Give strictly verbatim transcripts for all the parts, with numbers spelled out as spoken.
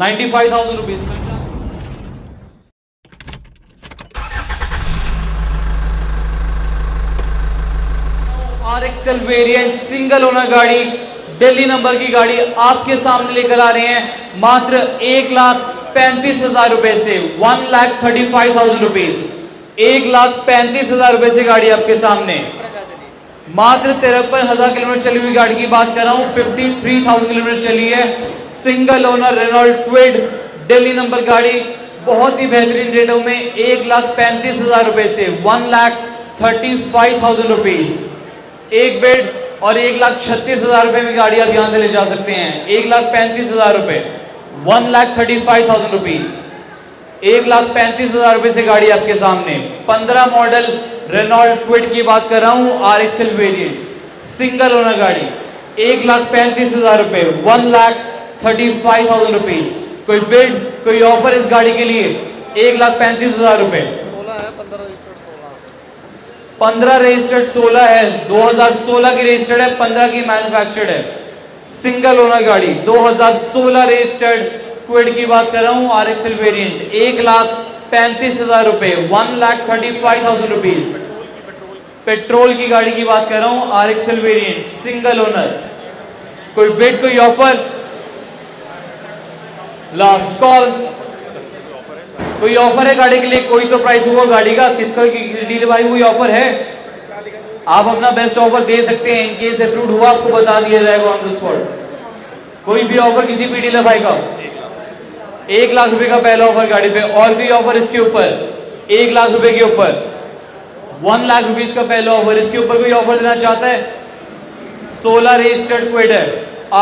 Ninety five thousand rupees. RXL variant single owner गाड़ी, Delhi number की गाड़ी आपके सामने लेकर आ रहे हैं मात्र एक लाख पैंतीस हजार रुपए से, one lakh thirty five thousand rupees. एक लाख पैंतीस हजार रुपए से गाड़ी आपके सामने, मात्र तिरपन हजार किलोमीटर चली हुई गाड़ी की बात कर रहा हूँ, फिफ्टी थ्री थाउजेंड किलोमीटर चली है। Single owner Renault Kwid Delhi number गाड़ी, बहुत ही बेहतरीन रेटों में एक लाख पैंतीस हजार रुपए से, one lakh thirty five thousand rupees. एक बेड और एक लाख छत्तीस हजार रुपए में गाड़ी आप यहां से ले जा सकते हैं, एक लाख पैंतीस हजार रुपए, one lakh thirty five thousand rupees. एक लाख पैंतीस हजार रुपए से गाड़ी आपके सामने। पंद्रह मॉडल रेनॉल्ट क्विड की बात कर रहा हूं, आरएक्सएल वेरिएंट सिंगल ओनर गाड़ी, एक लाख पैंतीस हजार रुपए, one lakh thirty five thousand rupees. कोई बेड कोई ऑफर इस गाड़ी के लिए? एक लाख पैंतीस हजार रुपए। पंद्रह रजिस्टर्ड, सोलह है, दो हज़ार सोलह की रजिस्टर्ड है, पंद्रह की मैन्युफैक्चर्ड है। सिंगल ओनर गाड़ी, दो हज़ार सोलह रजिस्टर्ड क्विड की बात कर रहा हूँ, आरएक्सएल वेरिएंट, एक लाख पैंतीस हजार रुपए, one lakh thirty five thousand rupees. Petrol की गाड़ी की बात कर रहा हूँ, आरएक्सएल वेरिएंट सिंगल ओनर। कोई बिड कोई ऑफर? Last call. कोई ऑफर है गाड़ी के लिए? कोई तो प्राइस होगा गाड़ी का, किसका डील भाई कोई ऑफर है? आप अपना बेस्ट ऑफर दे सकते हैं, इनकेस अप्रूव हुआ आपको बता दिया जाएगा ऑन द स्पॉट। कोई भी ऑफर किसी भी डीलर भाई का? एक लाख रुपए का पहला ऑफर गाड़ी पे, और भी ऑफर इसके ऊपर एक लाख रुपए के ऊपर, वन लाख रुपीज का पहला ऑफर। इसके ऊपर कोई ऑफर देना चाहता है? सोलह रजिस्टर्ड क्विड है,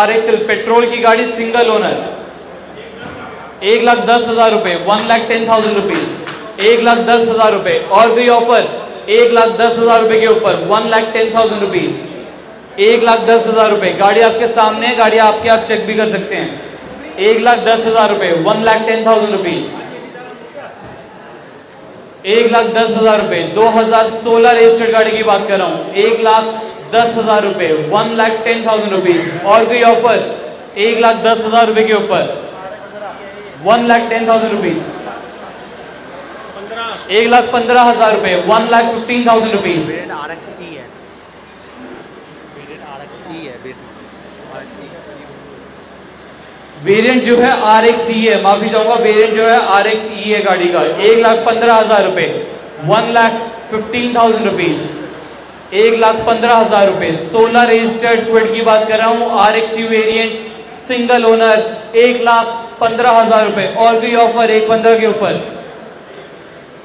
आर एक्सएल पेट्रोल की गाड़ी, सिंगल ओनर, एक लाख दस हजार रुपए, one lakh ten thousand rupees. एक लाख दस हजार रुपए, और कोई ऑफर? एक लाख दस हजार रुपए के ऊपर, one lakh ten thousand rupees. एक लाख दस हजार रुपए गाड़ी आपके सामने, गाड़ी आपके आप चेक भी कर सकते हैं। एक लाख दस हजार रुपए, one lakh ten thousand rupees. एक लाख दस हजार रुपए, दो हजार सोलह रजिस्टर्ड गाड़ी की बात कर रहा हूँ, एक लाख दस हजार रुपए, one lakh ten thousand rupees. और कोई ऑफर? एक लाख दस हजार रुपए के ऊपर, one lakh ten thousand rupees. एक लाख पंद्रह हजार रुपए, one lakh fifteen thousand rupees. Variant जो है आर एक्स ई है, माफी चाहूंगा, वेरिएंट जो है आर एक्स ई है गाड़ी का, एक लाख पंद्रह हजार रुपए, one lakh fifteen thousand rupees. एक लाख पंद्रह हजार रुपए, सोलह रजिस्टर्ड क्विड की बात कर रहा हूँ, R X E variant single owner, एक लाख पंद्रह हजार रुपए। और भी ऑफर एक पंद्रह के ऊपर,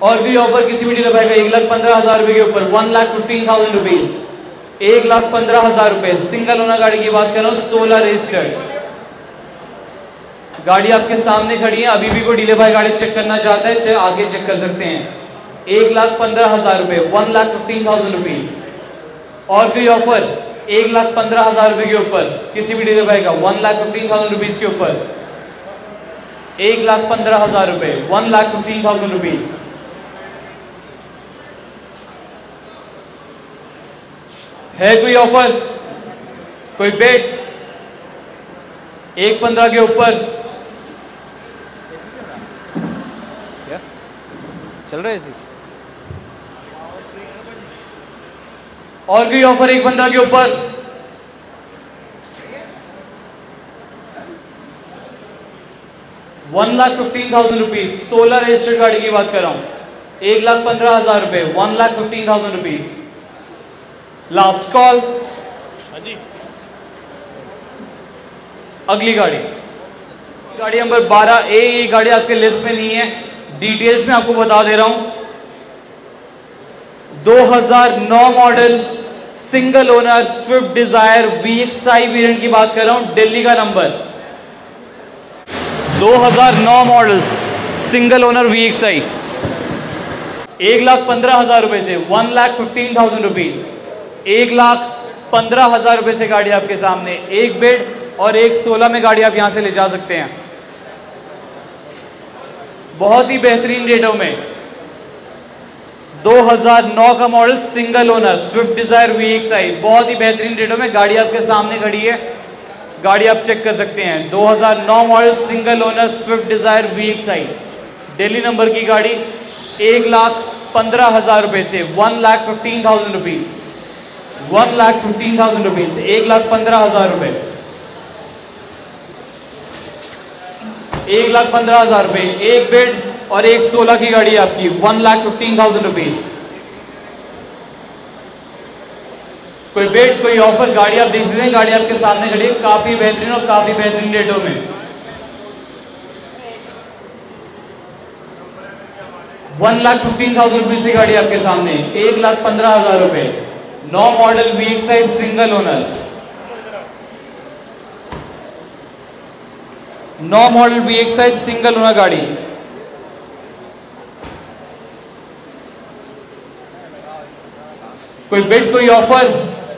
और भी ऑफर किसी भी डीलर भाई का, एक लाख पंद्रह हजार रुपए के ऊपर, one lakh fifteen thousand rupees. एक लाख पंद्रह हजार रुपए, सिंगल ओनर गाड़ी की बात कर रहा हूँ, सोलह रजिस्टर्ड गाड़ी आपके सामने खड़ी है। अभी भी कोई डीलर भाई गाड़ी चेक करना चाहता है, आगे चेक कर सकते हैं। एक लाख पंद्रह हजार रुपए, one lakh fifteen thousand rupees. और भी ऑफर एक लाख पंद्रह हजार रुपए के ऊपर, किसी भी डीलर भाई का, one lakh fifteen thousand rupees के ऊपर। एक लाख पंद्रह हजार रुपए, one lakh fifteen thousand rupees. है कोई ऑफर? कोई बेट? एक पंद्रह के ऊपर चल रहा है इसी। और भी ऑफर एक पंद्रह के ऊपर। One lakh fifteen thousand rupees, सोलह रजिस्टर्ड गाड़ी की बात कर रहा हूं, एक लाख पंद्रह हजार रुपए, one lakh fifteen thousand rupees. Last call. अगली गाड़ी, गाड़ी नंबर बारह ए, ये गाड़ी आपके लिस्ट में नहीं है, डिटेल्स में आपको बता दे रहा हूं। दो हज़ार नौ model single owner Swift Dzire V X I variant की बात कर रहा हूं, दिल्ली का नंबर। दो हज़ार नौ model single owner V X I, एक लाख पंद्रह हजार रुपए से, one lakh fifteen thousand rupees. एक लाख पंद्रह हजार रुपए से गाड़ी आपके सामने, एक बेड और एक सोलह में गाड़ी आप यहां से ले जा सकते हैं, बहुत ही बेहतरीन रेटों में। दो हज़ार नौ का model single owner Swift Dzire V X I, बहुत ही बेहतरीन रेटों में गाड़ी आपके सामने खड़ी है। गाड़ी आप चेक कर सकते हैं। दो हज़ार नौ model single owner Swift Dzire wheel side Delhi number की गाड़ी एक लाख पंद्रह हज़ार रुपये से one lakh fifteen thousand rupees one lakh fifteen thousand rupees एक लाख पंद्रह हज़ार रुपये एक लाख पंद्रह हज़ार रुपये एक बेड और एक सोलह की गाड़ी आपकी one lakh fifteen thousand rupees. कोई बेड कोई ऑफर, गाड़ी आप देख रहे हैं, गाड़ी आपके सामने खड़ी है, काफी बेहतरीन और काफी बेहतरीन रेटों में। One lakh fifteen thousand rupees की गाड़ी आपके सामने एक लाख पंद्रह हजार रुपए, नौ मॉडल वीक साइज सिंगल ओनर, नौ मॉडल वीक साइज सिंगल ओनर गाड़ी। कोई बेड कोई ऑफर,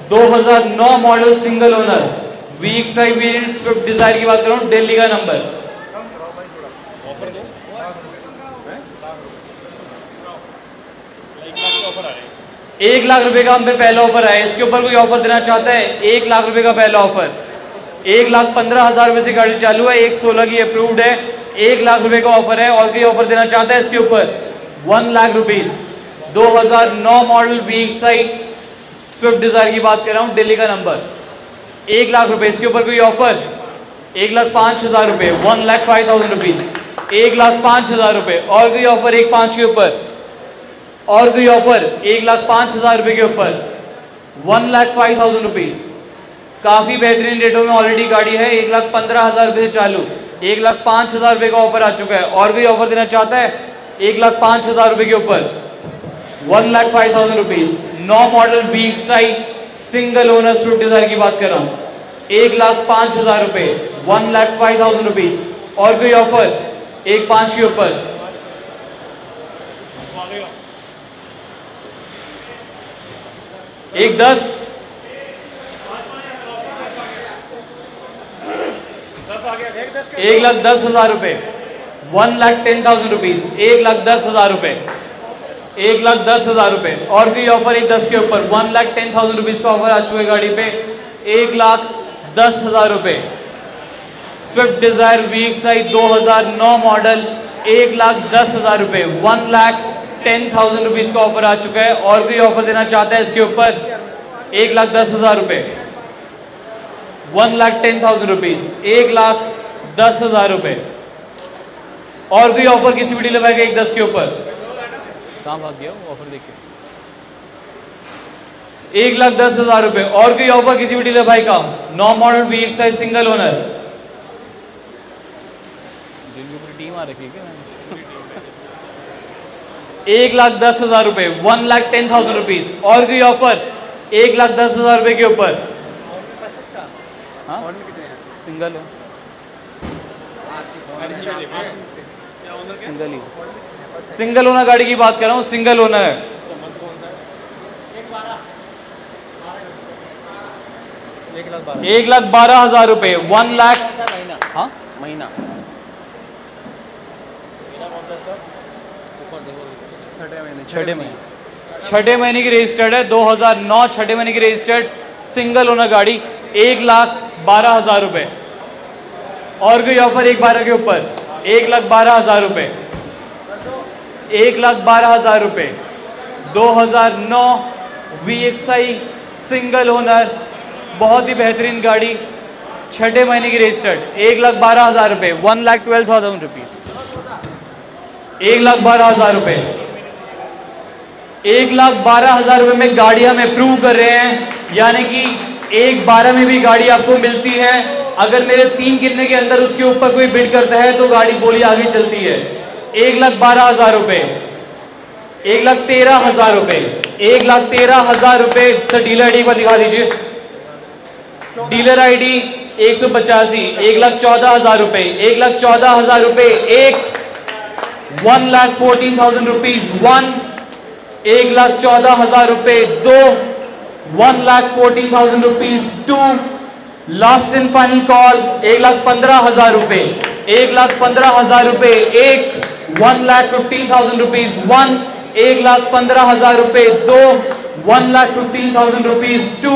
दो हज़ार नौ model single owner VXi variant Swift Dzire की बात कर रहा हूँ, दिल्ली का नंबर। एक लाख रुपए का हम पे पहला ऑफर आया, इसके ऊपर कोई ऑफर देना चाहता है? एक लाख रुपए का पहला ऑफर, एक लाख पंद्रह हजार रुपए से गाड़ी चालू है, एक सोलह की अप्रूव्ड है, एक लाख रुपए का ऑफर है। और कोई ऑफर देना चाहता है इसके ऊपर? वन लाख रुपीज, दो हजार नौ मॉडल वीएक्सआई स्विफ्ट डिजायर की बात कर रहा हूँ, दिल्ली का नंबर, एक लाख रुपए। इसके ऊपर कोई ऑफर? एक लाख पाँच हज़ार रुपये, one lakh five thousand rupees, एक लाख पाँच हज़ार रुपये। और कोई ऑफर एक पाँच के ऊपर? और कोई ऑफर एक लाख पाँच हज़ार रुपये के ऊपर? One lakh five thousand rupees. काफ़ी बेहतरीन रेटों में ऑलरेडी गाड़ी है, एक लाख पंद्रह हज़ार रुपये से चालू, एक लाख पाँच हज़ार रुपये का ऑफर आ चुका है। और कोई ऑफर देना चाहता है एक लाख पाँच हज़ार रुपये के ऊपर? One lakh five thousand rupees, नौ model VXi single owner Swift Dzire की बात कर रहा हूँ, एक लाख पाँच हज़ार रुपये, one lakh five thousand rupees. और कोई ऑफर एक पाँच के ऊपर? एक दस, एक लाख दस हज़ार रुपये, one lakh ten thousand rupees, एक लाख दस हज़ार रुपये, एक लाख दस हज़ार रुपये। और भी ऑफर एक दस के ऊपर? One lakh ten thousand rupees का ऑफर आ चुका है गाड़ी पे, एक लाख दस हज़ार रुपये, स्विफ्ट डिज़ायर वीएक्सआई दो हज़ार नौ मॉडल, एक लाख दस हज़ार रुपये, one lakh ten thousand rupees का ऑफर आ चुका है। और भी ऑफर देना चाहता है इसके ऊपर? एक लाख दस हज़ार रुपये, one lakh ten thousand rupees, एक लाख दस हज़ार रुपये। और भी ऑफर किसी भी डीलर एक दस के ऊपर? कहाँ भाग गया ऑफर देखिए, एक लाख दस हजार रुपए। और कोई ऑफर किसी भी डीलर भाई का? नौ model VXi single owner, team आ रखी है, एक लाख दस हजार रुपए, one lakh ten thousand rupees. और कोई ऑफर एक लाख दस हजार रुपए के ऊपर? सिंगल सिंगल ही सिंगल ओनर गाड़ी की बात कर रहा हूँ, सिंगल ओनर है। एक लाख बारह हजार रुपए, वन लाख हाँ महीना, छठे महीने छठे महीने की रजिस्टर्ड है, दो हज़ार नौ छठे महीने की रजिस्टर्ड सिंगल ओनर गाड़ी, एक लाख बारह हजार रुपए। और कोई ऑफर एक बारह के ऊपर? एक लाख बारह हजार रुपए, एक लाख बारह हजार रुपये, दो हजार नौ वीएक्सआई सिंगल ओनर, बहुत ही बेहतरीन गाड़ी, छठे महीने की रजिस्टर्ड, एक लाख बारह हजार रुपये, one lakh twelve thousand rupees, एक लाख बारह हजार रुपये। एक लाख बारह हजार रुपये में गाड़ी हम अप्रूव कर रहे हैं, यानी कि एक बारह में भी गाड़ी आपको मिलती है। अगर मेरे तीन कितने के अंदर उसके ऊपर कोई बिड करता है तो गाड़ी बोली आगे चलती है। एक लाख बारह हजार रुपए, एक लाख तेरह हजार रुपए, एक लाख तेरह हजार रुपए। सर डीलर आईडी एक बार दिखा दीजिए, डीलर आईडी एक सौ पचासी, एक लाख चौदह हजार रुपए, एक लाख चौदह हजार रुपए, एक one lakh fourteen thousand rupees one, एक लाख चौदह हजार रुपए दो, one lakh fourteen thousand rupees two. Last and final call, एक लाख पंद्रह हजार रुपए, एक लाख पंद्रह हजार रुपए एक, one lakh fifteen thousand rupees one, एक लाख पंद्रह हजार रुपए दो, one lakh fifteen thousand rupees two.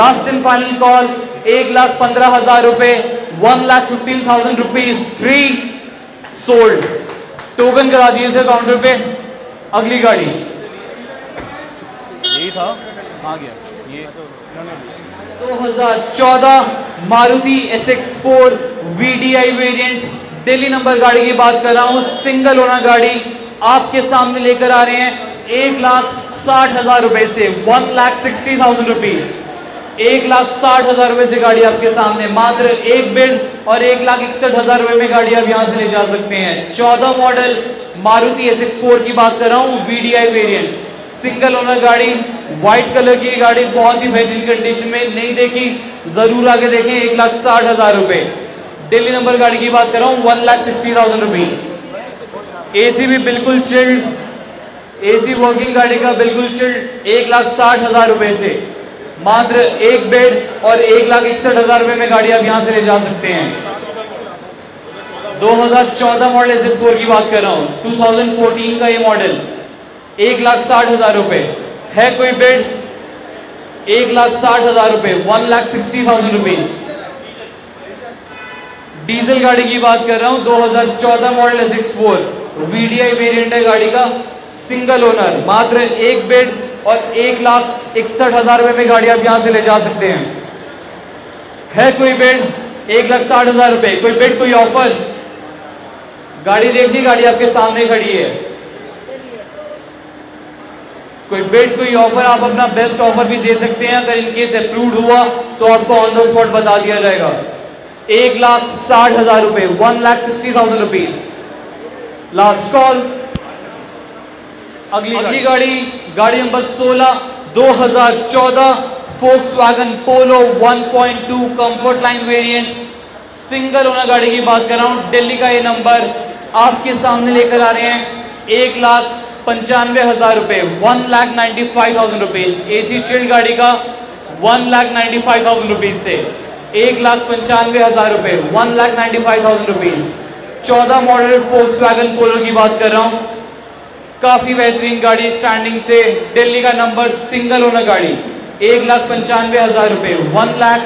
Last and final call, एक लाख पंद्रह हजार रुपए, one lakh fifteen thousand rupees three sold. Token करा दिए से काउंटर पे। अगली गाड़ी यही था, आ गया ये दो हजार चौदह Maruti S X four V D I variant, Delhi number गाड़ी की बात कर रहा हूँ। सिंगल ओनर गाड़ी आपके सामने लेकर आ रहे हैं एक लाख साठ हजार रुपए से, one lakh sixty thousand rupees. एक लाख साठ हजार रुपए से गाड़ी आपके सामने, मात्र एक बिड और एक लाख इकसठ हजार रुपए में गाड़ी आप यहाँ से ले जा सकते हैं। चौदह model Maruti S X four की बात कर रहा हूँ, V D I variant, single owner गाड़ी, व्हाइट कलर की गाड़ी, बहुत ही बेहतरीन कंडीशन में। नहीं देखी जरूर आगे देखें। एक लाख साठ हजार रुपए, दिल्ली नंबर गाड़ी की बात कर रहा हूँ, one lakh sixty thousand rupees. AC भी बिल्कुल चिल्ड, एसी वर्किंग गाड़ी का बिल्कुल चिल्ड। एक लाख साठ हजार रुपए से, मात्र एक बेड और एक लाख इकसठ हजार रुपए में गाड़ी आप यहाँ से ले जा सकते हैं। दो हजार चौदह मॉडल एस एक्स फोर की बात कर रहा हूँ, टू थाउजेंड फोर्टीन का ये मॉडल, एक लाख साठ हजार रुपए है। कोई बेड एक लाख साठ हजार रुपए, one lakh sixty thousand rupees. Diesel गाड़ी की बात कर रहा हूं, दो हजार चौदह model S X four V D I variant है गाड़ी का, सिंगल ओनर, मात्र एक बेड और एक लाख इकसठ हजार रुपए में गाड़ी आप यहां से ले जा सकते हैं। है कोई बेड एक लाख साठ हजार रुपए, कोई बेड कोई ऑफर। गाड़ी देखिए, गाड़ी आपके सामने खड़ी है, कोई बेड कोई ऑफर। आप अपना बेस्ट ऑफर भी दे सकते हैं, अगर इनकेस अप्रूव हुआ तो आपको ऑन द स्पॉट बता दिया जाएगा। एक लाख साठ हजार रुपए, one lakh sixty thousand rupees. Last call. अगली अगली गाड़ी गाड़ी नंबर सोलह, दो हजार चौदह Volkswagen Polo one point two comfort line variant, single owner गाड़ी की बात कर रहा हूँ। दिल्ली का ये नंबर आपके सामने लेकर आ रहे हैं एक लाख पंचानवे हजार रुपए, one lakh ninety five thousand rupees. AC chilled गाड़ी का, one lakh ninety five thousand rupees से, एक लाख पंचानवे हजार रुपए, one lakh ninety five thousand rupees. चौदह मॉडल फोक्सवैगन पोलो की बात कर रहा हूँ, काफी बेहतरीन गाड़ी, स्टैंडिंग से, दिल्ली का नंबर, सिंगल ओनर गाड़ी, एक लाख पंचानवे हजार रुपए, one lakh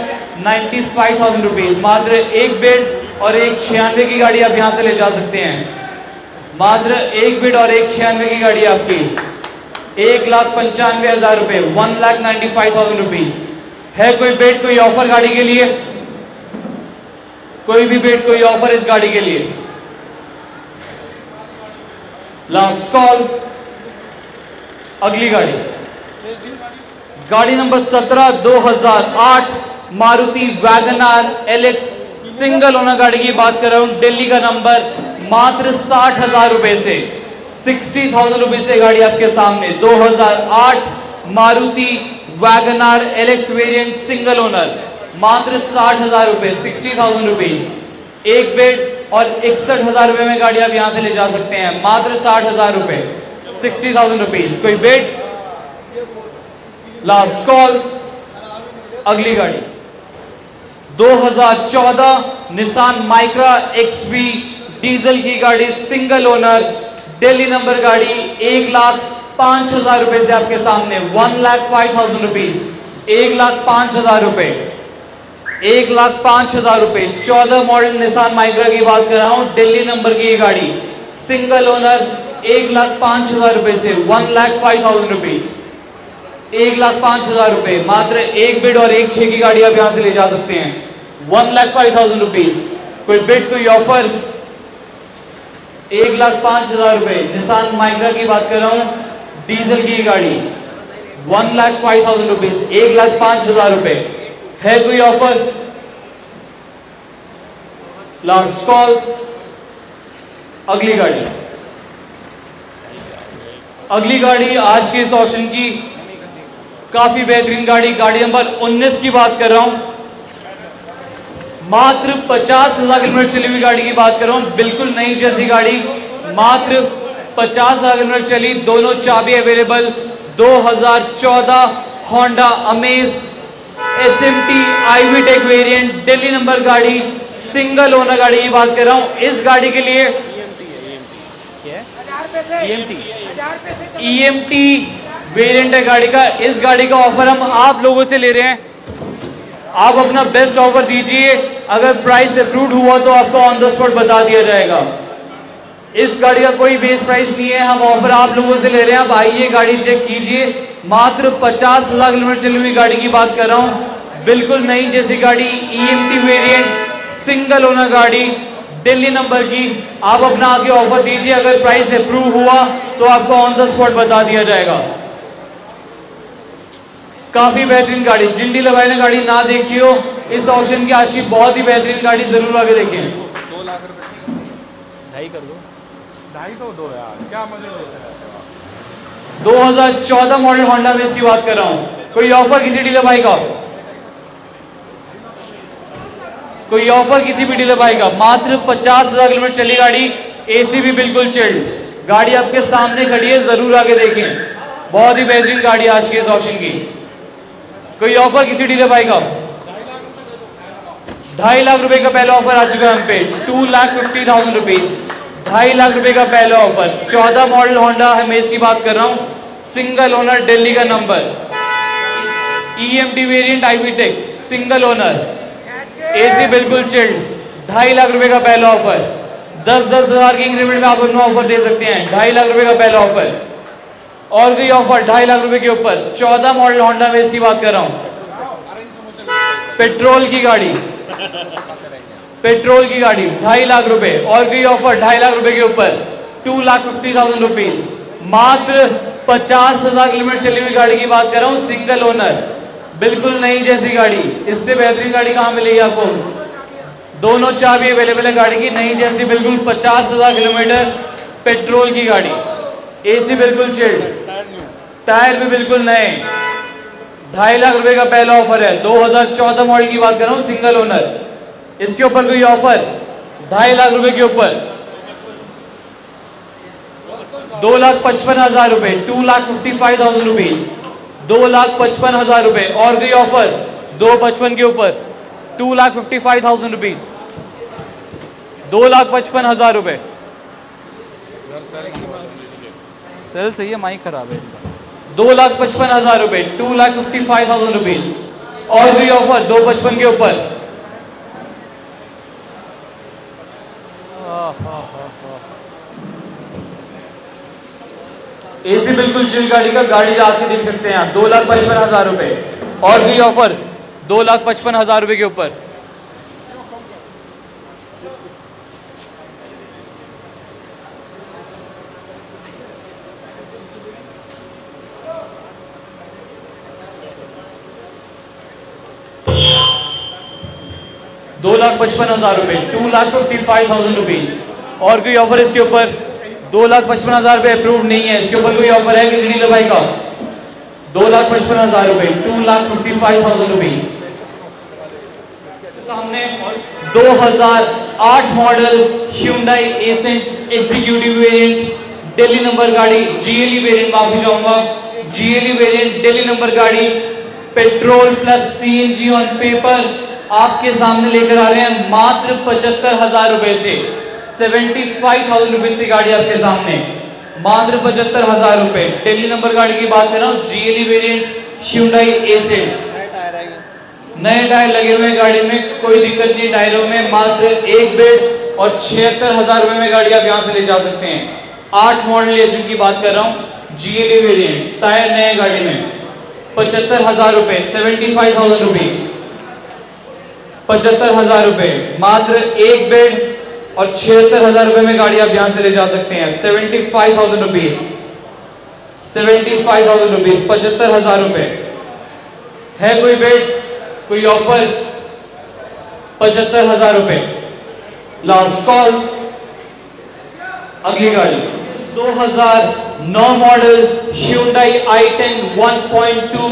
ninety five thousand rupees. मात्र एक बेड और एक छियानवे की गाड़ी आप यहाँ से ले जा सकते हैं, मात्र एक बेड और एक छियानवे की गाड़ी आपकी, एक लाख पंचानवे हजार रुपए, one lakh ninety five thousand rupees. है कोई बेड कोई ऑफर गाड़ी के लिए, कोई भी बेड कोई ऑफर इस गाड़ी के लिए। Last call. अगली गाड़ी गाड़ी नंबर सत्रह, दो हजार आठ Maruti wagon R L X, single owner गाड़ी की बात कर रहा हूं। दिल्ली का नंबर, मात्र साठ हजार रुपए से, सिक्सटी थाउजेंड रुपए से गाड़ी आपके सामने। दो हजार आठ Maruti wagon R L X variant, single owner, मात्र साठ हजार रुपए, सिक्सटी थाउजेंड रुपीज। एक बेड और इकसठ हजार रुपए में गाड़ी आप यहां से ले जा सकते हैं, मात्र साठ हजार रुपए, सिक्सटी थाउजेंड रुपीज। कोई बेड। Last call. अगली गाड़ी दो हजार चौदह निसान माइक्रा एक्सवी डीजल की गाड़ी, सिंगल ओनर, दिल्ली नंबर गाड़ी, एक लाख पांच हजार रुपए से आपके सामने, one lakh five thousand rupees. एक लाख पांच हजार रुपए, एक लाख पांच हजार रुपए। चौदह मॉडल निसान माइक्रा की बात कर रहा हूं, दिल्ली नंबर की ये गाड़ी, सिंगल ओनर, एक लाख पांच हजार रुपए से, one lakh five thousand rupees. एक लाख पांच हजार रुपए, मात्र एक बेड और एक छह की गाड़ी आप यहां से ले जा सकते हैं, one lakh five thousand rupees. कोई बेड कोई ऑफर। एक लाख पांच हजार रुपए निसान माइक्रा की बात कर रहा हूं, डीजल की गाड़ी, one lakh five thousand rupees, एक लाख पांच हजार रुपए। है कोई ऑफर। Last call. अगली गाड़ी अगली गाड़ी आज के इस ऑक्शन की काफी बेहतरीन गाड़ी, गाड़ी नंबर उन्नीस की बात कर रहा हूं, मात्र पचास हजार किलोमीटर चली हुई गाड़ी की बात कर रहा हूँ। बिल्कुल नई जैसी गाड़ी, मात्र पचास हजार किलोमीटर चली, दोनों चाबी अवेलेबल। दो हजार चौदह Honda Amaze S M T I V tech variant, Delhi number गाड़ी, सिंगल ओनर गाड़ी की बात कर रहा हूँ। इस गाड़ी के लिए ई एम टी वेरिएंट है गाड़ी का। इस गाड़ी का ऑफर हम आप लोगों से ले रहे हैं आप अपना बेस्ट ऑफर दीजिए, अगर प्राइस अप्रूव्ड हुआ तो आपको ऑन द स्पॉट बता दिया जाएगा। इस गाड़ी का कोई बेस प्राइस नहीं है, हम ऑफर आप लोगों से ले रहे हैं। आप आइए गाड़ी चेक कीजिए, मात्र पचास लाख किलोमीटर चली हुई गाड़ी की बात कर रहा हूँ, बिल्कुल नई जैसी गाड़ी, E M T variant, single owner गाड़ी, दिल्ली नंबर की। आप अपना आगे ऑफर दीजिए, अगर प्राइस अप्रूव हुआ तो आपको ऑन द स्पॉट बता दिया जाएगा। काफी बेहतरीन गाड़ी, जिंडी लगाई ने गाड़ी ना देखी हो, इस ऑप्शन की आशी बहुत ही बेहतरीन गाड़ी, जरूर आगे देखिए। दो लाख रुपए ढाई कर दो, ढाई तो दो यार, क्या मजे लेते हैं। दो हज़ार चौदह मॉडल होंडा में इसकी बात कर रहा हूँ। कोई ऑफर किसी डीलर भाई का, कोई ऑफर किसी भी डीलर भाई का, मात्र पचास हजार किलोमीटर चली गाड़ी, एसी भी बिल्कुल चिल्ड, गाड़ी आपके सामने खड़ी है, जरूर आगे देखें। बहुत ही बेहतरीन गाड़ी आज के इस ऑप्शन की। कोई ऑफर किसी डीलर भाई का, ढाई लाख रुपए का पहला ऑफर आ चुका है हम पे, two lakh fifty thousand rupees, ढाई लाख रुपए का पहला ऑफर। चौदह मॉडल होंडा अमेज की बात कर रहा हूँ, सिंगल ओनर, दिल्ली का number, E M T variant, i-VTEC, single owner, AC बिल्कुल चिल्ड, ढाई लाख रुपए का पहला ऑफर। दस दस हजार के इंक्रीमेंट में आप अपना ऑफर दे सकते हैं, ढाई लाख रुपए का पहला ऑफर। और कोई ऑफर ढाई लाख रुपए के ऊपर। चौदह मॉडल होंडा में इसकी बात कर रहा हूँ, पेट्रोल की गाड़ी, पेट्रोल की गाड़ी, ढाई लाख रुपए। और कोई ऑफर ढाई लाख रुपए के ऊपर, two lakh fifty thousand rupees, मात्र पचास हजार किलोमीटर चली हुई गाड़ी की बात कर रहा हूँ, सिंगल ओनर, बिल्कुल नई जैसी गाड़ी। इससे बेहतरीन गाड़ी कहाँ मिलेगी आपको, दोनों चाबी अवेलेबल है गाड़ी की, नई जैसी बिल्कुल, पचास हजार किलोमीटर, पेट्रोल की गाड़ी, एसी बिल्कुल चिल्ड, टायर भी बिल्कुल नए, ढाई लाख रुपए का पहला ऑफर है। दो हज़ार चौदह मॉडल की बात कर रहा हूँ, सिंगल ओनर, इसके ऊपर कोई ऑफर ढाई लाख रुपए के ऊपर, दो लाख पचपन हजार रुपए, two lakh fifty five thousand rupees, दो लाख पचपन हजार रुपए। और कोई ऑफर दो पचपन के ऊपर, two lakh fifty five thousand rupees, दो लाख पचपन हजार रुपए। सेल सही है, माइक खराब है। दो लाख पचपन हजार रुपए, two lakh fifty five thousand rupees. और कोई ऑफर दो पचपन के ऊपर, एसी बिल्कुल चिल गाड़ी का, गाड़ी आके देख सकते हैं आप, दो लाख पचपन हजार रुपए। और भी ऑफर दो लाख पचपन हजार रुपए के ऊपर। दो लाख पचपन हजार रुपए, two lakh fifty five thousand rupees. और कोई ऑफर इसके ऊपर, दो लाख पचपन हजार रुपए अप्रूव नहीं है, इसके ऊपर कोई ऑफर है किसी डीलर भाई का, दो लाख पचपन हजार रुपए, two lakh fifty five thousand rupees. हमने दो हजार आठ model Hyundai Accent executive variant, Delhi number गाड़ी, जी एल ई वेरिएंट, माफी चाहूंगा, G L E variant, Delhi number गाड़ी, petrol plus C N G on paper, आपके सामने लेकर आ रहे हैं मात्र पचहत्तर हजार रुपए से, सेवेंटी फाइव थाउजेंड रुपीज की गाड़ी आपके सामने, मात्र पचहत्तर हजार रुपए। दिल्ली नंबर गाड़ी की बात कर रहा हूँ, G L E variant, Hyundai Accent, नए टायर लगे हुए गाड़ी में, कोई दिक्कत नहीं टायरों में, मात्र एक बेड और छिहत्तर हजार रुपए में गाड़ी आप यहाँ से ले जा सकते हैं। आठ मॉडल Accent की बात कर रहा हूँ, G L E variant, tyre नए गाड़ी में, पचहत्तर हजार रुपए, सेवेंटी फाइव थाउजेंड रुपीज, पचहत्तर हजार रुपए, मात्र एक बेड और छिहत्तर हजार रुपए में गाड़ी आप यहां से ले जा सकते हैं, seventy five thousand rupees, seventy five thousand rupees, पचहत्तर हजार रुपए। है कोई बेट, कोई ऑफर, पचहत्तर हजार रुपए, लास्ट कॉल। अगली गाड़ी दो हज़ार नौ model Hyundai I ten one point two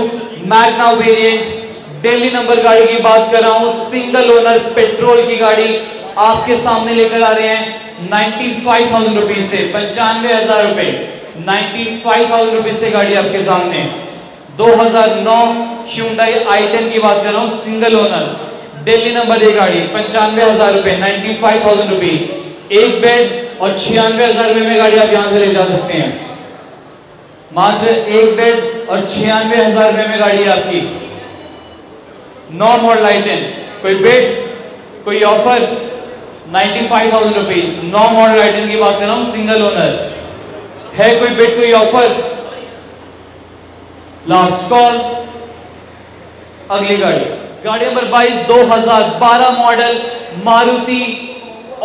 Magna variant, Delhi number गाड़ी की बात कर रहा हूं, सिंगल ओनर, पेट्रोल की गाड़ी, आपके सामने लेकर आ रहे हैं नाइन्टी फाइव थाउजेंड रुपीज से, पंचानवे हजार रुपए, नाइन्टी फाइव थाउजेंड रुपीज से गाड़ी आपके सामने। दो हज़ार नौ Hyundai आई टेन की बात कर रहा हूँ, सिंगल ओनर, दिल्ली नंबर ये गाड़ी, पंचानवे हजार रुपए, नाइन्टी फाइव थाउजेंड रुपीज, एक बेड और छियानवे हजार रुपए में गाड़ी आप यहाँ से ले जा सकते हैं, मात्र एक बेड और छियानवे हजार रुपए में गाड़ी आपकी। नौ मॉडल लाइटें, कोई बेड कोई offer ninety five thousand rupees. नौ मॉडल आइटम की बात कर रहा हूँ, सिंगल ओनर है, कोई बेड कोई ऑफर। लास्ट कॉल, अगली गाड़ी, गाड़ी नंबर बाईस दो हज़ार बारह मॉडल मारुति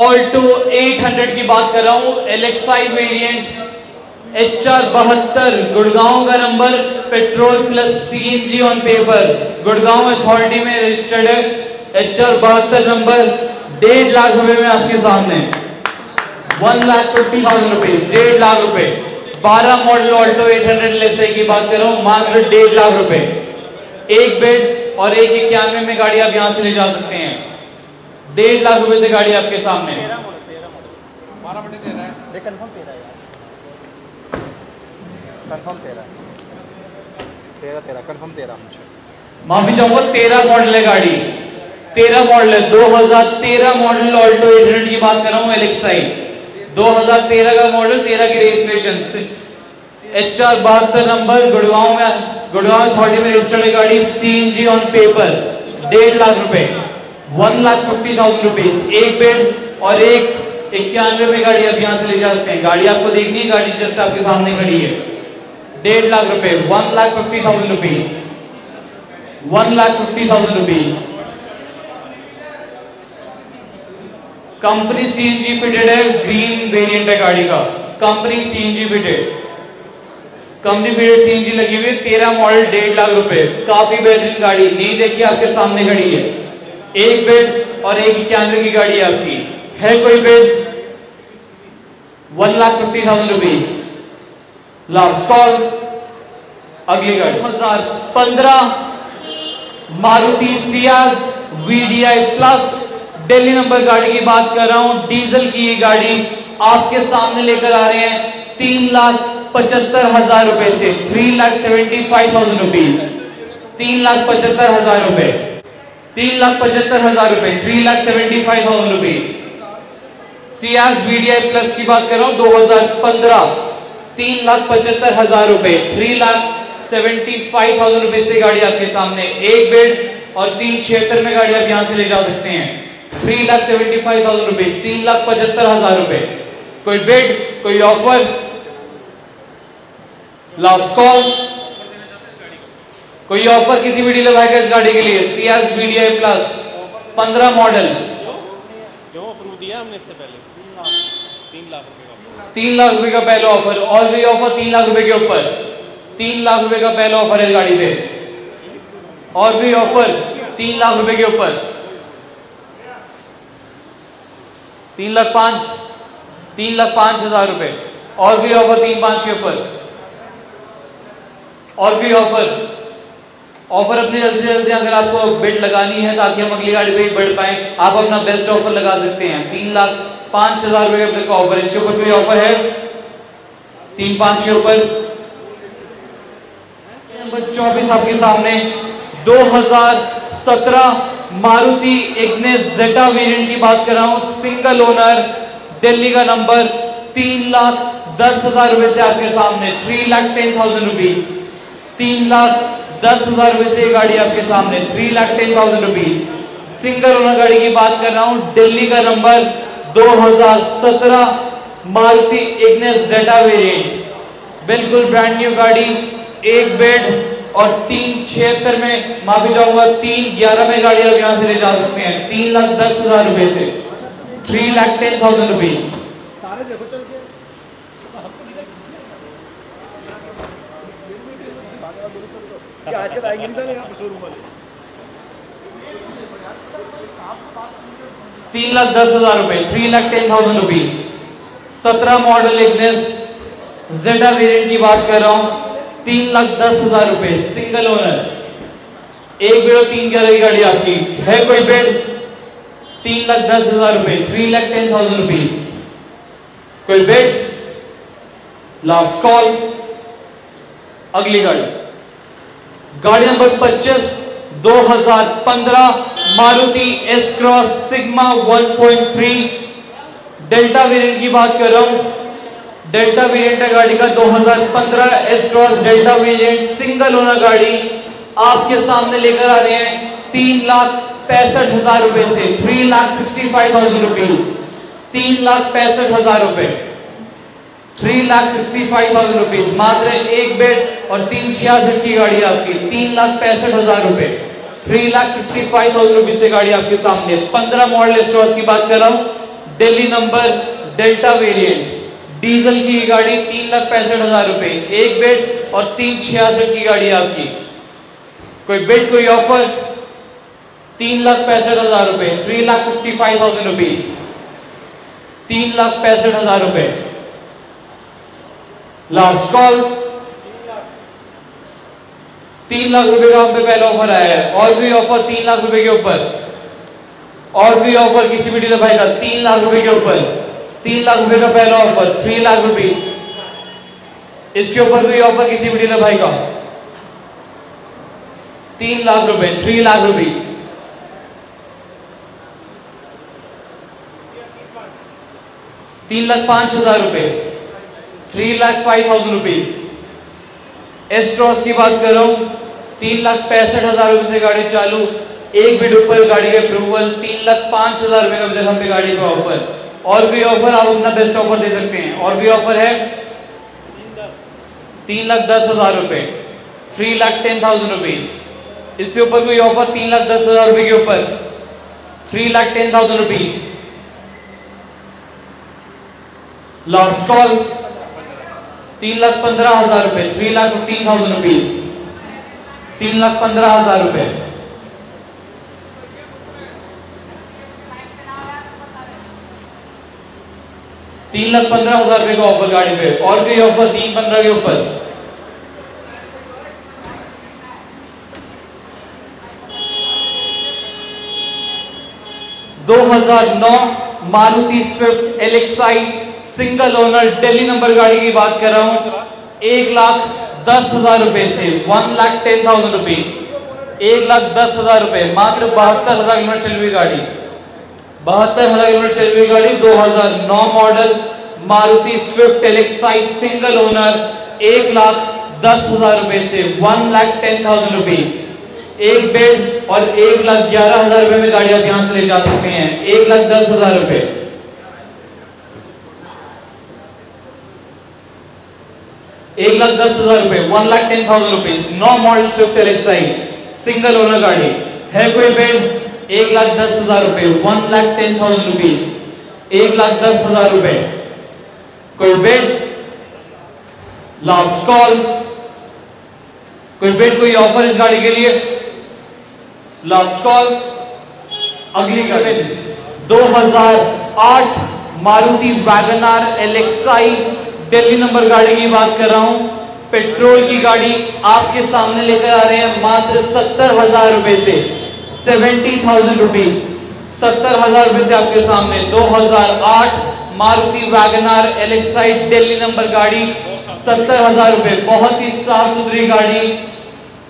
ऑल्टो आठ सौ की बात कर रहा हूँ, एलेक्साई वेरिएंट, एच आर बहत्तर, गुड़गांव का number, petrol plus CNG on paper, Gurgaon authority में रजिस्टर्ड है, एच आर बहत्तर नंबर, डेढ़ लाख रुपए में आपके सामने, one lakh fifty thousand rupees, डेढ़ लाख रुपए। बारह मॉडल ऑल्टो आठ सौ लेसे की बात कर रहा हूँ, मात्र डेढ़ लाख रुपए, एक बेड और एक इक्यानवे में गाड़ी आप यहाँ से ले जा सकते हैं, डेढ़ लाख रुपए से गाड़ी आपके सामने। माफी चाहूंगा, तेरह मॉडल है गाड़ी, तेरह मॉडल है, दो हज़ार तेरह मॉडल ऑल्टो आठ सौ की बात कर रहा हूँ, एलेक्साई दो हज़ार तेरह का मॉडल, तेरह की रजिस्ट्रेशन, एच आर बहत्तर नंबर, गुड़गांव में, गुड़गांव अथॉरिटी में रजिस्टर्ड गाड़ी, सीएनजी ऑन पेपर, डेढ़ लाख रुपए, one lakh fifty thousand rupees, एक बेड और एक इक्यानवे में गाड़ी आप यहाँ से ले जा सकते हैं। गाड़ी आपको देखनी है, गाड़ी जस्ट आपके सामने खड़ी है, डेढ़ लाख रुपए, one lakh fifty thousand rupees, one lakh fifty thousand rupees. Company CNG fitted है, ग्रीन वेरिएंट है गाड़ी का, company CNG fitted, company fitted CNG लगी हुई, तेरह मॉडल, डेढ़ लाख रुपए, काफी बेहतरीन गाड़ी, नहीं देखिए आपके सामने खड़ी है, एक बेड और एक इक्यानवे की गाड़ी आपकी है, कोई bid, one lakh fifty thousand rupees. Last call, अगली गाड़ी हजार पंद्रह Maruti Ciaz VDI plus, Delhi number गाड़ी की बात कर रहा हूं, डीजल की ये गाड़ी आपके सामने लेकर आ रहे हैं तीन लाख पचहत्तर हजार रुपए से, three lakh seventy five thousand rupees, तीन लाख पचहत्तर हजार रुपए, तीन लाख पचहत्तर हजार रुपए, three lakh seventy five thousand rupees. Ciaz VDI plus की बात कर रहा हूं, दो हजार पंद्रह, तीन लाख पचहत्तर हजार रुपए, three lakh seventy five thousand रुपए से गाड़ी आपके सामने, एक बेड और तीन छिहत्तर में गाड़ी आप यहां से ले जा सकते हैं, three lakh seventy five thousand rupees, तीन लाख पचहत्तर हजार रुपए, कोई बेड कोई ऑफर। लास्ट कॉल, कोई ऑफर किसी भी डीलर भाई का इस गाड़ी के लिए, सियाज वीडीआई प्लस पंद्रह मॉडल, तीन लाख रुपए का पहला ऑफर, ऑलरेडी ऑफर तीन लाख रुपए के ऊपर, तीन लाख रुपए का पहला ऑफर है गाड़ी पे, और भी ऑफर तीन लाख रुपए के ऊपर, तीन लाख पांच, तीन लाख पांच हजार रुपए, और भी ऑफर तीन पांच के ऊपर, और भी ऑफर, ऑफर अपने जल्दी से जल्दी अगर आपको बिड लगानी है ताकि हम अगली गाड़ी पे बढ़ पाए, आप अपना बेस्ट ऑफर लगा सकते हैं, तीन लाख पांच हजार रुपए का ऑफर, इसके ऊपर कोई ऑफर है तीन पांच के ऊपर। नंबर चौबीस आपके सामने दो हजार सत्रह मारुति इग्निस जेटा वेरिएंट की बात कर रहा हूं, सिंगल ओनर, दिल्ली का नंबर, तीन लाख दस हजार रुपए से आपके सामने, three lakh ten thousand rupees, तीन लाख दस हजार रुपए से गाड़ी आपके सामने, three lakh ten thousand rupees, single owner गाड़ी की बात कर रहा हूं, दिल्ली का नंबर, दो हज़ार सत्रह मारुति इग्निस जेटा वेरिएंट, बिल्कुल ब्रांड न्यू गाड़ी, एक बेड और तीन छिहत्तर में, माफी चाहूंगा तीन ग्यारह में गाड़ी आप यहाँ से ले जा सकते हैं, तीन लाख दस हजार रुपए से, three lakh ten thousand rupees. तीन लाख दस हजार रुपए, three lakh ten thousand rupees, सत्रह मॉडल इग्निस जेटा वेरिएंट की बात कर रहा हूँ, तीन लाख दस हजार रुपए, सिंगल ओनर, एक बेड और तीन ग्यारह की गाड़ी आपकी है, कोई बेड, तीन लाख दस हजार रुपए, three lakh ten thousand rupees, कोई बेड। लास्ट कॉल, अगली गाड़ी, गाड़ी नंबर पच्चीस दो हज़ार पंद्रह Maruti S cross Sigma one point three Delta variant की बात कर रहा हूं, डेल्टा वेरिएंट है गाड़ी का, दो हज़ार पंद्रह S cross Delta variant, single owner गाड़ी आपके सामने लेकर आ रहे हैं, तीन लाख पैंसठ हजार रुपए से three lakh sixty five thousand rupees तीन लाख पैंसठ हजार रुपए three lakh sixty five thousand rupees मात्र एक बेड और तीन छियासठ की गाड़ी आपकी तीन लाख पैंसठ हजार रुपए three lakh sixty five thousand rupees से गाड़ी आपके सामने। पंद्रह मॉडल स्टॉर्स की बात कर रहा हूँ, Delhi number Delta variant diesel की गाड़ी तीन लाख पैंसठ हजार रुपए एक बेड और तीन छियासठ की गाड़ी आपकी, कोई बेड कोई ऑफर, तीन लाख पैंसठ हजार रुपए three lakh sixty five thousand rupees तीन लाख पैंसठ हजार रुपए। लास्ट कॉल, तीन लाख रुपए का पे पहला ऑफर आया है, और भी ऑफर तीन लाख रुपए के ऊपर, और भी ऑफर किसी भी डीलर भाई का तीन लाख रुपए के ऊपर, तीन लाख रुपए का पहला ऑफर थ्री लाख रुपीज, इसके ऊपर कोई ऑफर किसी भी डीलर भाई का तीन लाख रुपए थ्री लाख रुपीज। तीन लाख पांच हजार रुपए three lakh five thousand rupees. एस्ट्रॉस की बात कर रहा हूं, तीन लाख पैंसठ हजार रुपए से गाड़ी चालू, एक बीड ऊपर गाड़ी के अप्रूवल, तीन लाख पांच हजार रुपए का हम पे गाड़ी का ऑफर, और भी ऑफर आप अपना बेस्ट ऑफर दे सकते हैं, और भी ऑफर है तीन लाख दस हजार रुपए three lakh ten thousand rupees, इससे ऊपर कोई ऑफर तीन लाख दस हजार रुपए के ऊपर three lakh ten thousand rupees. Last call, तीन लाख पंद्रह हजार रुपए three lakh fifteen thousand rupees तीन लाख पंद्रह हजार रुपए। तीन लाख पंद्रह हजार रुपए का ऑफर गाड़ी पे, और भी ऑफर तीन पंद्रह के ऊपर। दो हज़ार नौ Maruti Swift LXI single owner Delhi number गाड़ी की बात कर रहा हूं, एक लाख दस हजार रुपए से one lakh ten thousand rupees एक लाख दस हजार रुपए मात्र बहत्तर हजार किलोमीटर चली हुई गाड़ी बहत्तर हजार किलोमीटर चली हुई गाड़ी दो हज़ार नौ model Maruti Swift LXI single owner एक लाख दस हजार रुपए से one lakh ten thousand rupees एक बेड और एक लाख ग्यारह हजार रुपए में गाड़ी आप यहां से ले जा सकते हैं एक लाख दस हजार रुपए। एक लाख दस हजार रुपए one lakh ten thousand rupees नौ model Swift LXI single owner गाड़ी है, कोई बेड एक लाख दस हजार रुपए one lakh ten thousand rupees एक लाख दस हजार रुपए, कोई बेड। लास्ट कॉल, कोई बेड कोई ऑफर इस गाड़ी के लिए। लास्ट कॉल, अगली गाड़ी दो हज़ार आठ Maruti wagon R LXI Delhi number गाड़ी की बात कर रहा हूं, पेट्रोल की गाड़ी आपके सामने लेकर आ रहे हैं मात्र सत्तर हजार रुपए से सेवेंटी थाउजेंड रुपीज सत्तर हजार रुपए से आपके सामने। दो हज़ार आठ Maruti wagon R LXI Delhi number गाड़ी सत्तर हजार रुपए, बहुत ही साफ सुथरी गाड़ी।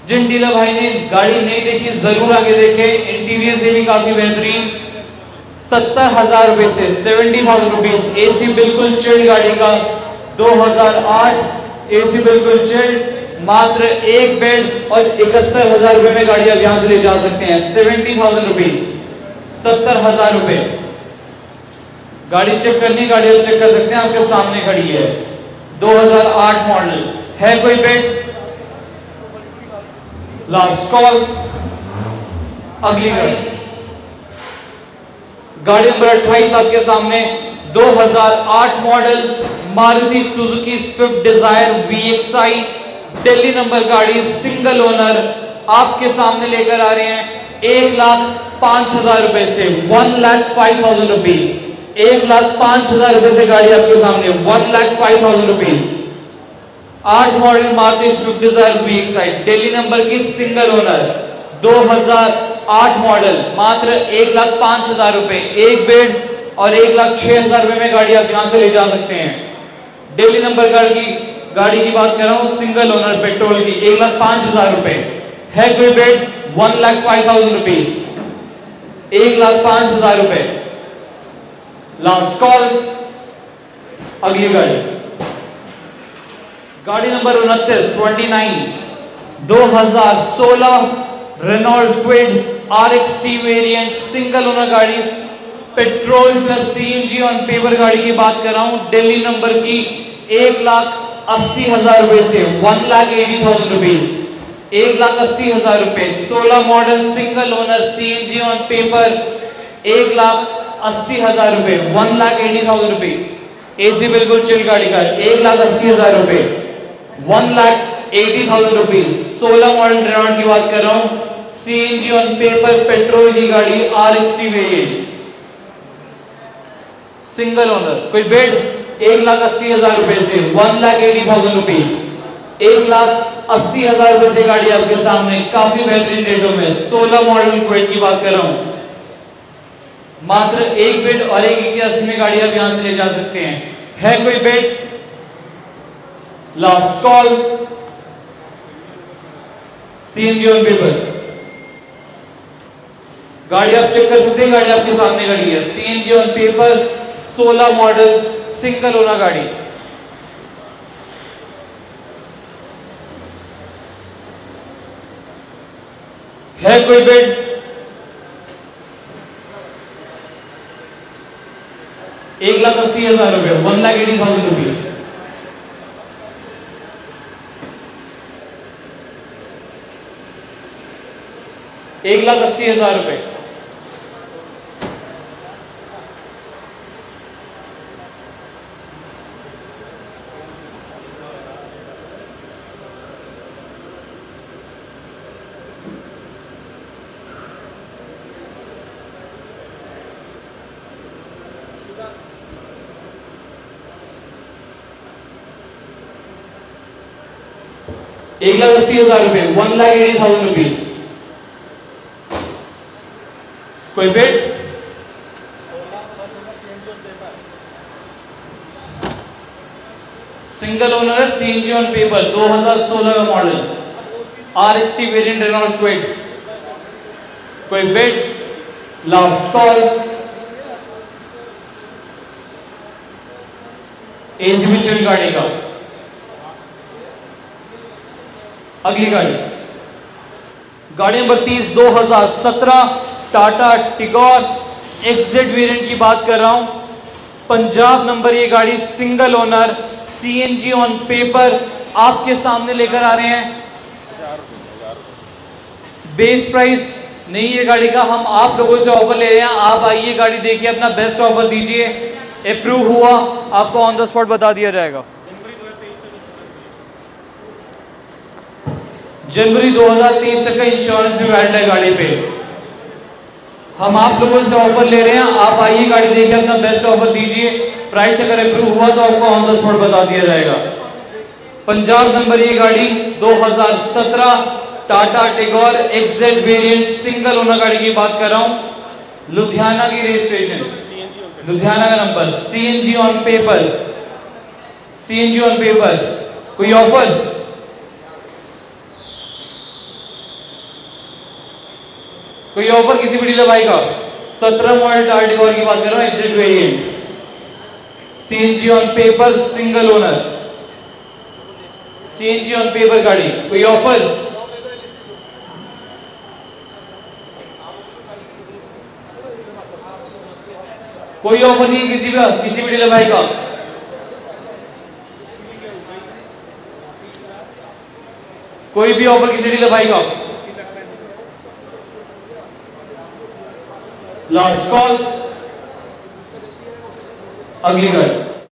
जिन डीलर भाई ने गाड़ी नहीं देखी जरूर आगे देखे, इंटीरियर से भी काफी बेहतरीन। सत्तर हजार रुपए से सेवेंटी थाउजेंड रुपीज एसी बिल्कुल चिल्ड गाड़ी का, दो हज़ार आठ एसी बिल्कुल चिल्ड मात्र एक बेड और इकहत्तर हजार रुपए में गाड़ी आप यहां से ले जा सकते हैं सेवेंटी थाउजेंड रुपीज सत्तर हजार रुपए। गाड़ी चेक करनी, गाड़ी चेक कर सकते हैं, आपके सामने खड़ी है दो हज़ार आठ मॉडल, है कोई बेड। लास्ट कॉल, अगली गाड़ी गाड़ी नंबर अट्ठाईस आपके सामने दो हज़ार आठ model Maruti Suzuki Swift Dzire V X I Delhi number गाड़ी सिंगल ओनर आपके सामने लेकर आ रहे हैं एक लाख पांच हजार रुपए से one lakh five thousand rupees एक लाख पांच हजार रुपए से गाड़ी आपके सामने one lakh five thousand rupees. आठ model Maruti Swift Dzire V X I Delhi number की सिंगल ओनर दो हज़ार आठ मॉडल मात्र एक लाख पांच हजार रुपए एक बेड और एक लाख छह हजार रुपए में गाड़ी आप यहां से ले जा सकते हैं। दिल्ली नंबर गाड़ी की गाड़ी की बात कर रहा हूँ सिंगल ओनर पेट्रोल की एक लाख पांच हजार रुपए है, कोई bid one lakh five thousand rupees एक लाख पांच हजार रुपए। लास्ट कॉल, अगली गाड़ी गाड़ी नंबर उनतीस उनतीस दो हज़ार सोलह Renault Kwid RXT variant single owner गाड़ी, petrol plus CNG on paper गाड़ी की बात कर रहा हूं। दिल्ली नंबर की एक लाख अस्सी हजार रुपए से one lakh eighty thousand rupees, एक लाख अस्सी हजार रुपए, सोलह model single owner CNG on paper, एक लाख अस्सी हजार रुपए, one lakh eighty thousand rupees. AC बिल्कुल चिल गाड़ी का, एक लाख अस्सी हजार रुपए, one lakh eighty thousand rupees, सोलह मॉडल रेनॉल्ट की बात कर रहा हूं, सीएनजी ऑन पेपर, पेट्रोल की गाड़ी, आरएक्सटी वेरिएंट सिंगल ओनर। कोई बेड एक लाख अस्सी हजार रुपए से one lakh eighty thousand rupees, एक लाख अस्सी हजार रुपए से गाड़ी आपके सामने, काफी बेहतरीन रेटों में। सोलह मॉडल क्विड की बात कर रहा हूं, मात्र एक बेड और एक एक अस्सी में गाड़ी आप यहां से ले जा सकते हैं। है कोई bid? Last call, CNG on paper गाड़ी आप चेक कर सकते हैं, गाड़ी आपके सामने खड़ी है, सीएनजी ऑन पेपर, सोलह मॉडल सिंगल ओनर गाड़ी। है कोई बेड? एक लाख अस्सी हजार रुपये, one lakh eighty thousand rupees. एक लाख अस्सी हजार रुपये, एक लाख अस्सी हजार रुपए, one lakh eighty thousand rupees. कोई bid? Single owner CNG on paper, दो हज़ार सोलह का model, RXT variant, Renault Kwid. कोई बेट? लास्ट कॉल, एसी में चल गाड़ी का। अगली गाड़ी, गाड़ी नंबर तीस, दो हज़ार सत्रह टाटा टिगोर एक्सेंट वेरिएंट की बात कर रहा हूं, पंजाब नंबर ये गाड़ी, single owner CNG on paper, आपके सामने लेकर आ रहे हैं। बेस प्राइस नहीं है गाड़ी का, हम आप लोगों से ऑफर ले रहे हैं, आप आइए गाड़ी देखिए, अपना बेस्ट ऑफर दीजिए, अप्रूव हुआ आपको ऑन द स्पॉट बता दिया जाएगा। जनवरी दो हज़ार तेईस तक का इंश्योरेंस भी वैलिड है गाड़ी पे। हम आप लोगों से ऑफर ले रहे हैं, आप आइए गाड़ी देखिए, अपना बेस्ट ऑफर दीजिए, प्राइस अगर अप्रूव हुआ तो आपको ऑन द स्पॉट बता दिया जाएगा। पंजाब नंबर ये गाड़ी, दो हज़ार सत्रह Tata Tigor Xcent variant, single owner गाड़ी की बात कर रहा हूँ, लुधियाना की रजिस्ट्रेशन, लुधियाना का number, CNG on paper, CNG on paper. कोई ऑफर? कोई ऑफर किसी भी डीलर भाई का? सत्रह मॉडल टाटा टिगोर की बात कर रहा हूँ, Xcent variant, CNG on paper, single owner, CNG on paper गाड़ी। कोई ऑफर? कोई ऑफर नहीं किसी का, किसी भी डीलर भाई का। कोई भी ऑफर किसी डीलर भाई का? लास्ट कॉल, अगली गाड़ी,